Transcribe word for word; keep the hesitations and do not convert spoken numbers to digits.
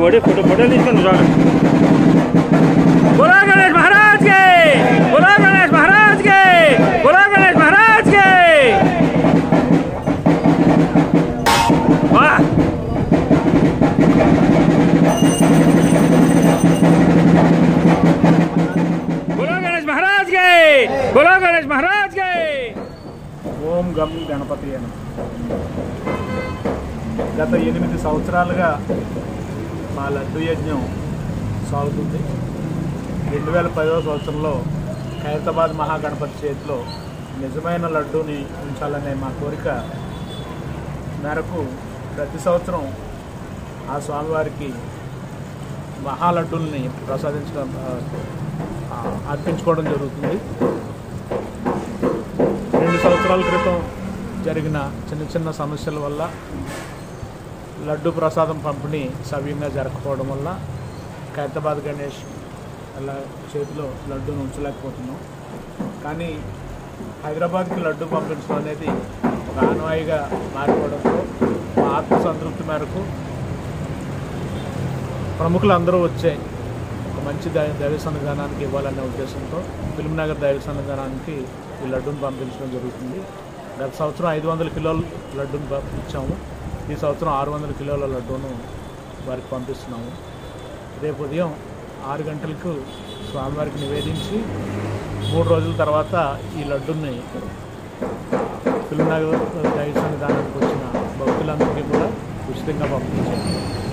बड़े फोटो पटेल इसका नजारा गुलाह गणेश महाराज के गुलाह गणेश महाराज के गुलाह गणेश महाराज के वाह गुलाह गणेश महाराज के गुलाह गणेश महाराज के ओम गम्मी गणपति गत ఎనిమిది సంవత్సరాలుగా మా లడ్డు యజ్ఞం సాగుతుంది. రెండు వేల పదవ సంవత్సరంలో ఖైరతాబాద్ మహా గణపతి చేతిలో నిజమైన లడ్డూని ఉంచాలనే మా కోరిక మేరకు ప్రతి సంవత్సరం ఆ స్వామివారికి మహా లడ్డూల్ని ప్రసాదించడం అర్పించుకోవడం జరుగుతుంది. రెండు సంవత్సరాల క్రితం జరిగిన చిన్న చిన్న సమస్యల వల్ల లడ్డు ప్రసాదం పంపిణీ సబీనా జరగకపోవడం వల్ల ఖైరతాబాద్ గణేష్ అలా చేతిలో లడ్డూను ఉంచలేకపోతున్నాం. కానీ హైదరాబాద్కి లడ్డు పంపించడం అనేది ఒక ఆనవాయిగా మారిపోవడంతో మా ఆత్మ సంతృప్తి మేరకు ప్రముఖులందరూ వచ్చే ఒక మంచి దైవ సన్నిధానానికి ఇవ్వాలనే ఉద్దేశంతో ఫిల్మ్నగర్ దైవ సన్నిధానానికి ఈ లడ్డూను పంపించడం జరుగుతుంది. గత సంవత్సరం ఐదు వందల కిలోల లడ్డూను ఇచ్చాము. ఈ సంవత్సరం ఆరు వందల కిలోల లడ్డూను వారికి పంపిస్తున్నాము. రేపు ఉదయం ఆరు గంటలకు స్వామివారికి నివేదించి మూడు రోజుల తర్వాత ఈ లడ్డూని ఫిల్మ్నగర్ దైవ సన్నిధానానికి వచ్చిన భక్తులందరికీ కూడా ఉచితంగా పంపించాము.